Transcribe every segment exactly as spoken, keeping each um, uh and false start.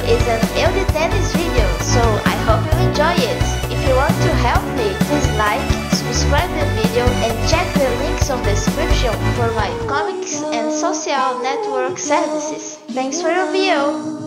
video is an EUDETENIS video, so I hope you enjoy it. If you want to help me, please like, subscribe the video and check the links on the description for my comics and social network services. Thanks for your view!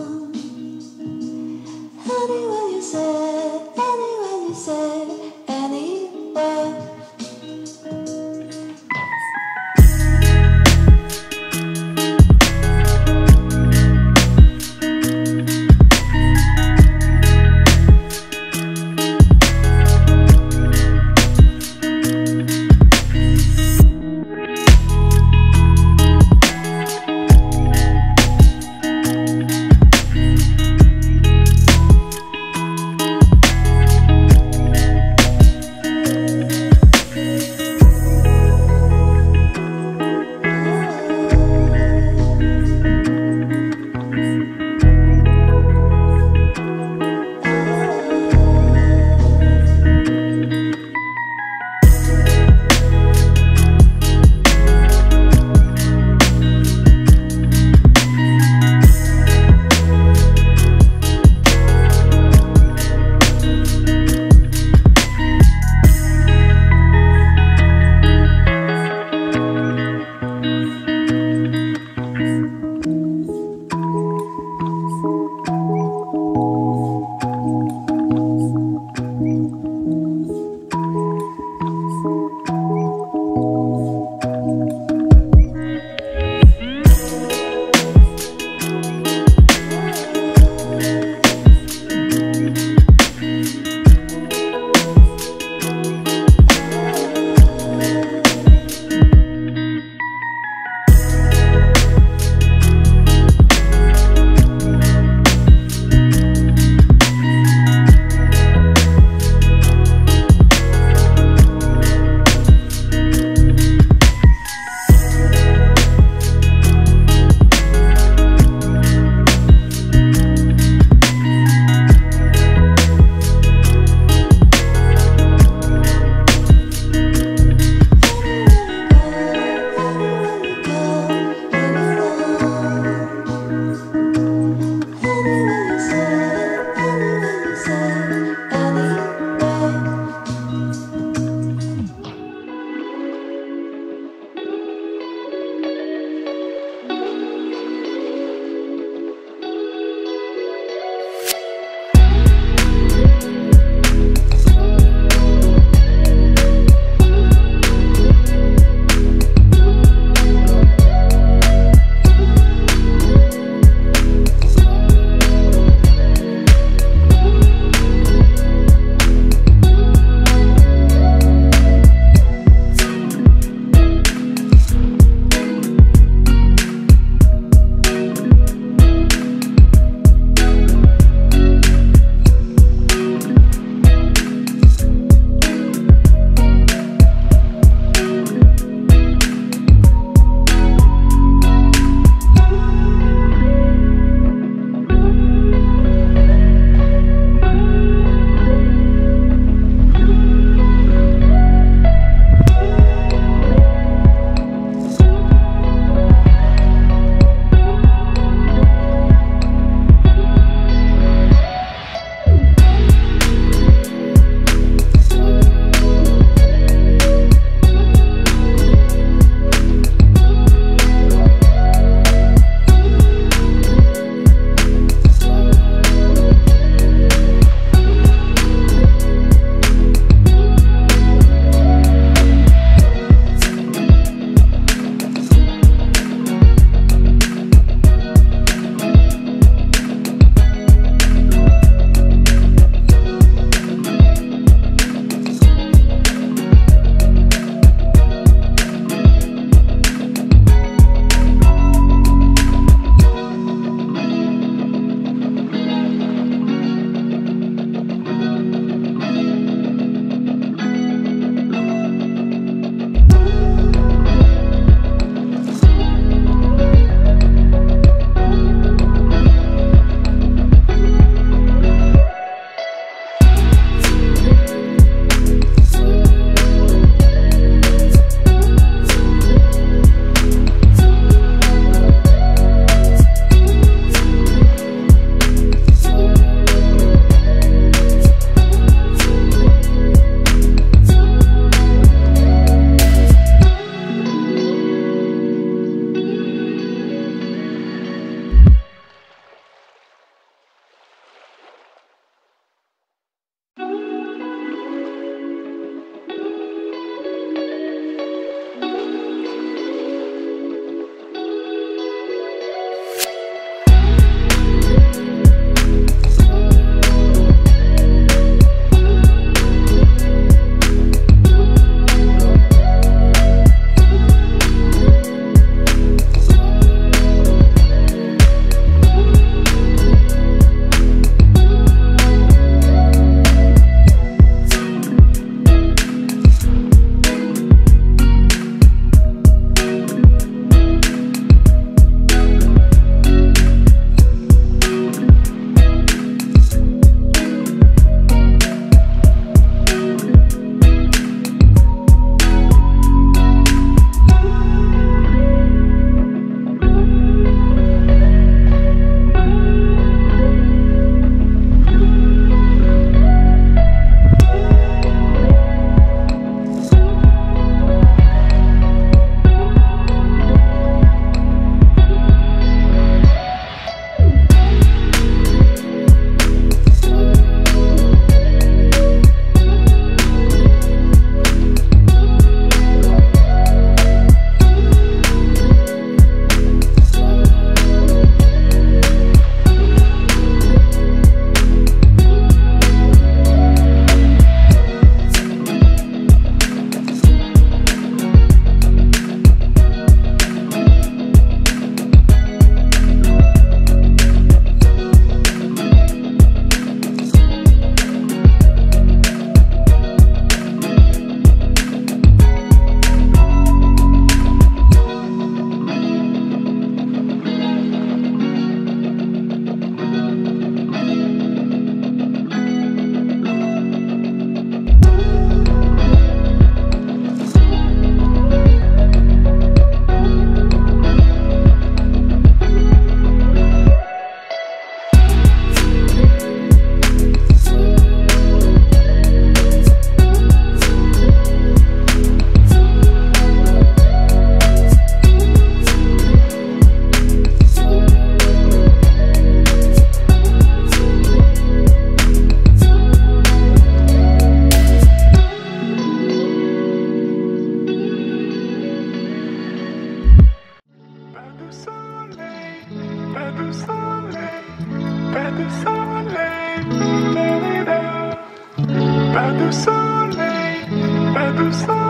soleil, pas de soleil.